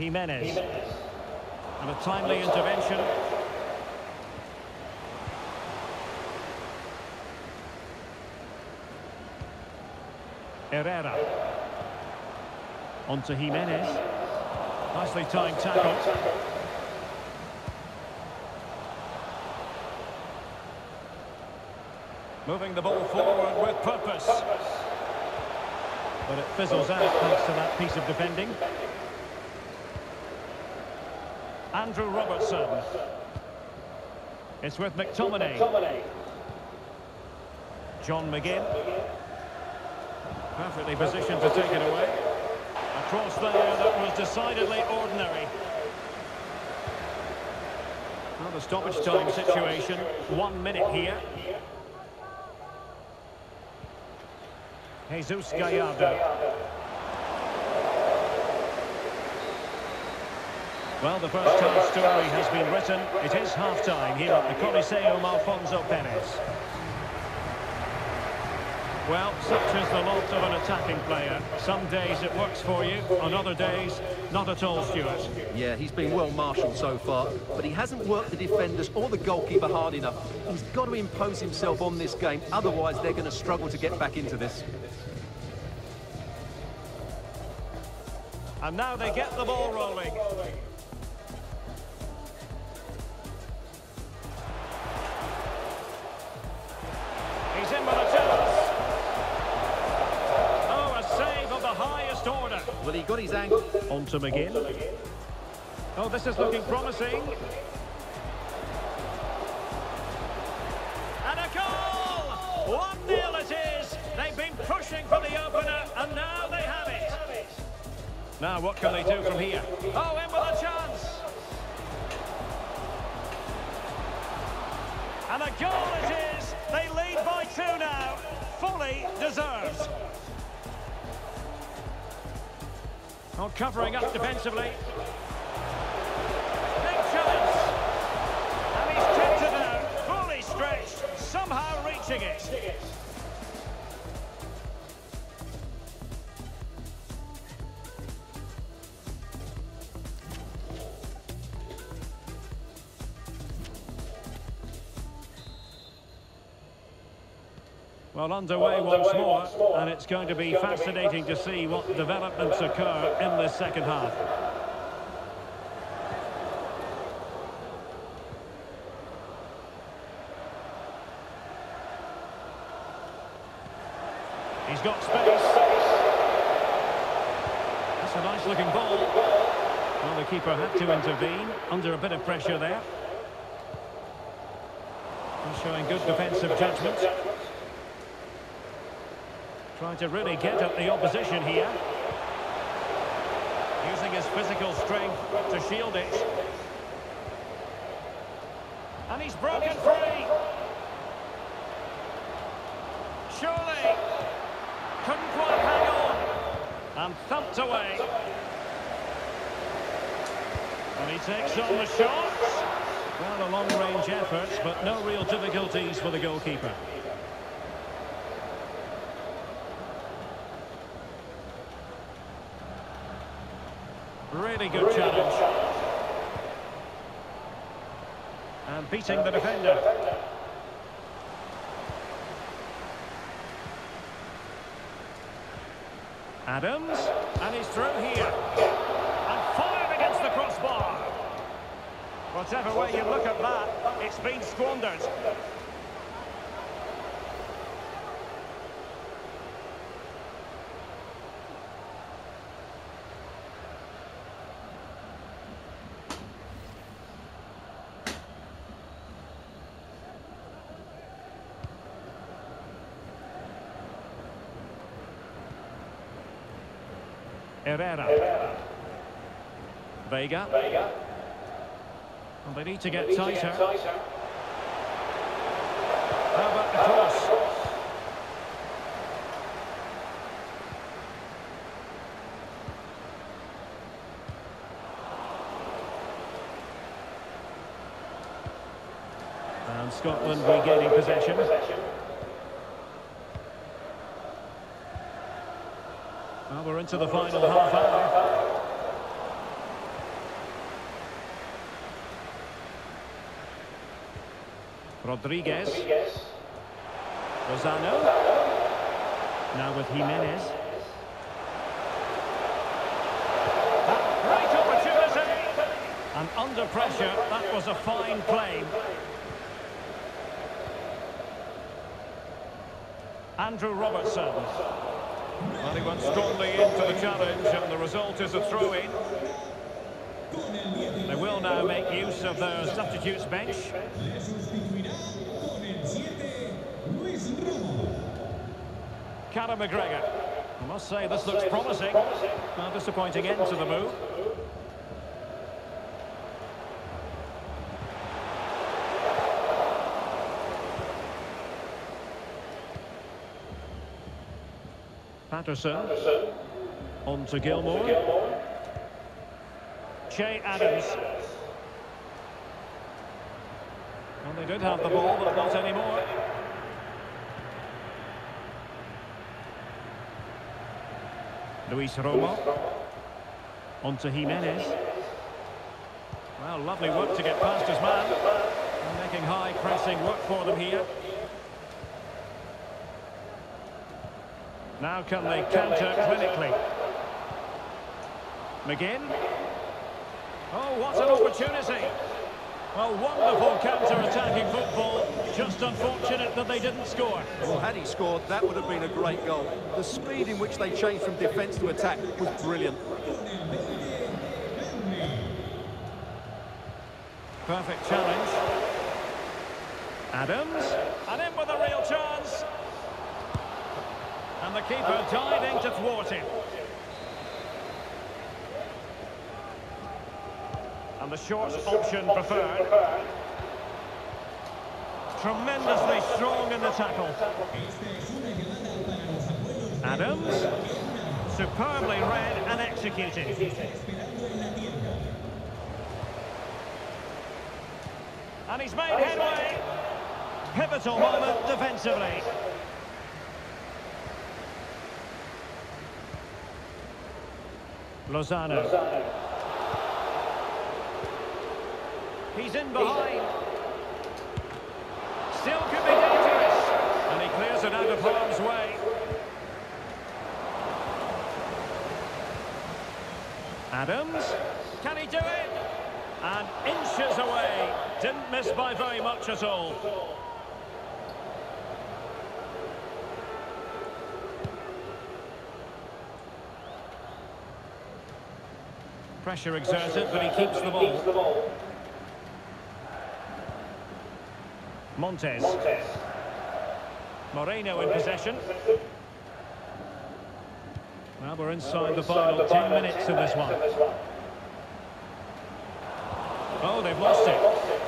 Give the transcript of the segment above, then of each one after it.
Jimenez. And a timely intervention. Herrera. On to Jimenez. Nicely timed tackle. Moving the ball forward with purpose. But it fizzles out thanks to that piece of defending. Andrew Robertson. It's with McTominay. John McGinn. Perfectly positioned to take it away. A cross there that was decidedly ordinary. Now the stoppage time situation. 1 minute here. Jesus Gallardo. Well, the first half story has been written. It is half-time here at the Coliseo Alfonso Pérez. Well, such is the lot of an attacking player. Some days it works for you, on other days, not at all, Stuart. Yeah, he's been well marshalled so far, but he hasn't worked the defenders or the goalkeeper hard enough. He's got to impose himself on this game, otherwise they're going to struggle to get back into this. And now they get the ball rolling. Well, he got his angle. On to McGinn. Oh, this is looking promising. And a goal! 1-0 it is. They've been pushing for the opener, and now they have it. Now, what can they do from here? Oh, in with a chance. And a goal it is. They lead by 2 now. Fully deserved. Not covering up defensively. Big chance. And he's tipped it out, fully stretched, somehow reaching it. Well, underway once more, and it's going to be fascinating to see what developments occur in the second half. He's got space. That's a nice-looking ball. Well, the keeper had to intervene, under a bit of pressure there. He's showing good defensive judgment. Trying to really get at the opposition here. Using his physical strength to shield it. And he's broken free. Surely. Couldn't quite hang on. And thumped away. And he takes on the shots. Well, a long-range effort, but no real difficulties for the goalkeeper. Really good challenge. And beating the defender. Adams. And he's through here. And fired against the crossbar. Whatever way you look at that, it's been squandered. Herrera. Vega. And they need to get tighter. How about the cross? And Scotland regaining possession. Now we're into the final half hour. Rodriguez. Lozano. Now with Jimenez. That great opportunity. And under pressure, that was a fine play. Andrew Robertson. Well, he went strongly into the challenge, and the result is a throw-in. They will now make use of their substitutes bench. Conor McGregor. I must say this looks promising. A disappointing end to the move. Patterson. On to Gilmour. Che Adams. And they did have the ball, but not anymore. Luis Romo. On to Jimenez. Well, lovely work to get past his man. And making high pressing work for them here. Now can they counter clinically? McGinn. Oh, what an opportunity. Well, wonderful counter-attacking football. Just unfortunate that they didn't score. Well, had he scored, that would have been a great goal. The speed in which they changed from defence to attack was brilliant. Perfect challenge. Adams. And in with a real chance. And the keeper diving to thwart him. And the short option preferred. Tremendously strong in the tackle. Adams. Superbly read and executed. And he's made headway. Pivotal moment defensively. Lozano. He's in behind. Still could be dangerous. And he clears it out of harm's way. Adams. Can he do it? And inches away. Didn't miss by very much at all. Pressure exerted, but he keeps the ball. Montes. Moreno in possession. Well, we're inside the final 10 minutes of this one. Oh, they've lost it.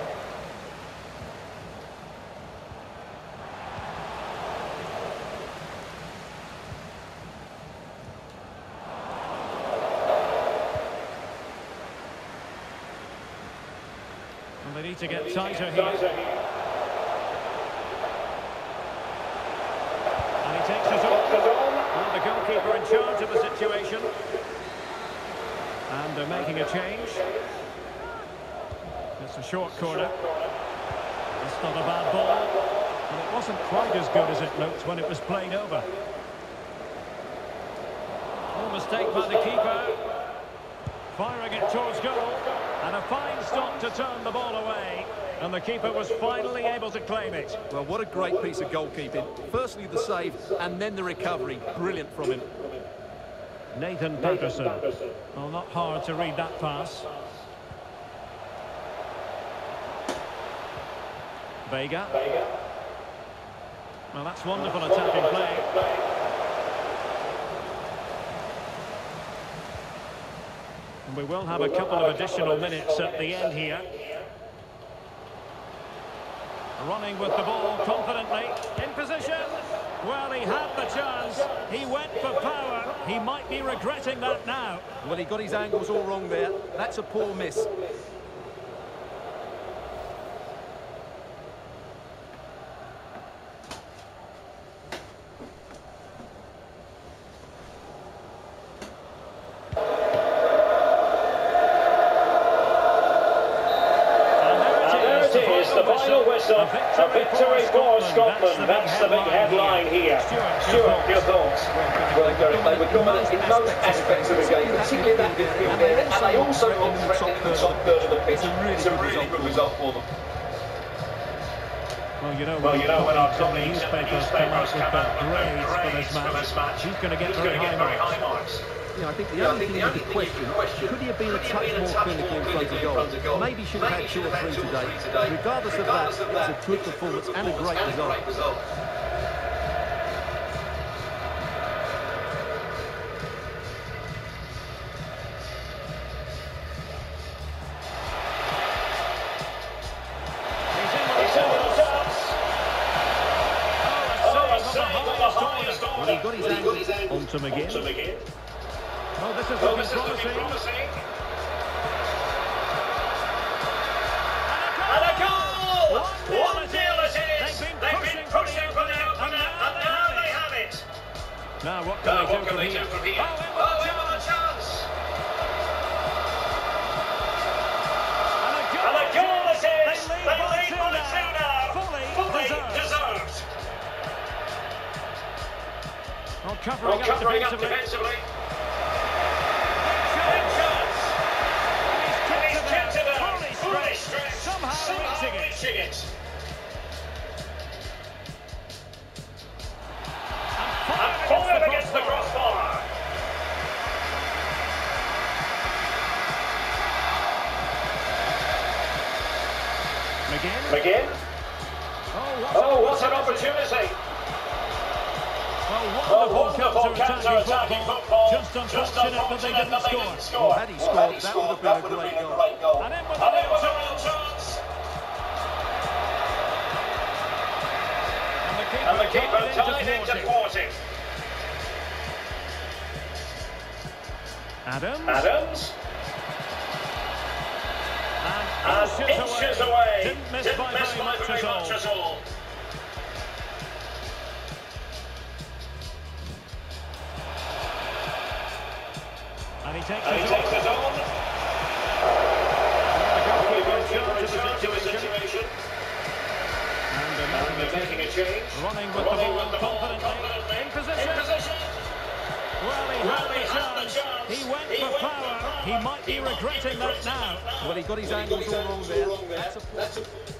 And they need to get tighter here. And the goalkeeper in charge of the situation. And they're making a change. It's a short corner. It's not a bad ball. And it wasn't quite as good as it looked when it was played over. No mistake by the keeper. Firing it towards goal. And a fine stop to turn the ball away. And the keeper was finally able to claim it. Well, what a great piece of goalkeeping. Firstly, the save, and then the recovery. Brilliant from him. Nathan Patterson. Well, not hard to read that pass. Vega. Well, that's wonderful attacking play. And we will have a couple of additional minutes at the end here. Running with the ball confidently, in position. Well, he had the chance. He went for power. He might be regretting that now. Well, he got his angles all wrong there. That's a poor miss. a victory for Scotland. That's the big headline here. Stuart, your thoughts? Well, Derek, they were dominant in most aspects of the game, particularly that midfield area, and they also looked threatening in the top third of the pitch. It's a really good result for them. Well, you know, when our company newspapers come out with grades for this match, he's going to get very high marks. Yeah, I think the only thing is the question, could he have been a touch more clinical in front of goal? Maybe should have had two or three today. Regardless of that, it's a good performance and a great result. To McGinn. Oh, this is looking promising. And a goal! One deal it is! They've been pushing for the opener, and now they have it. Now what can they do from here? Oh, we have a chance! And a goal it is! They lead 1-2 now. Fully deserved. Oh, covering up defensively. He's kept it out. Fully stretched. Somehow reaching it. And fired against the crossbar. McGinn. Oh, what an opportunity. Well, wonderful counter-attacking football, just unfortunate that they didn't score. Had he scored, that would have been a great goal. And it was a real chance. And the keeper tied in to thwart it. Adams. And inches away. Didn't miss by very much at all. And he takes it on. And they're making a change. Running with the ball confidently. In position. Well, he had the chance. He went for power. He might be regretting that now. Well, he got his angles all wrong there. That's a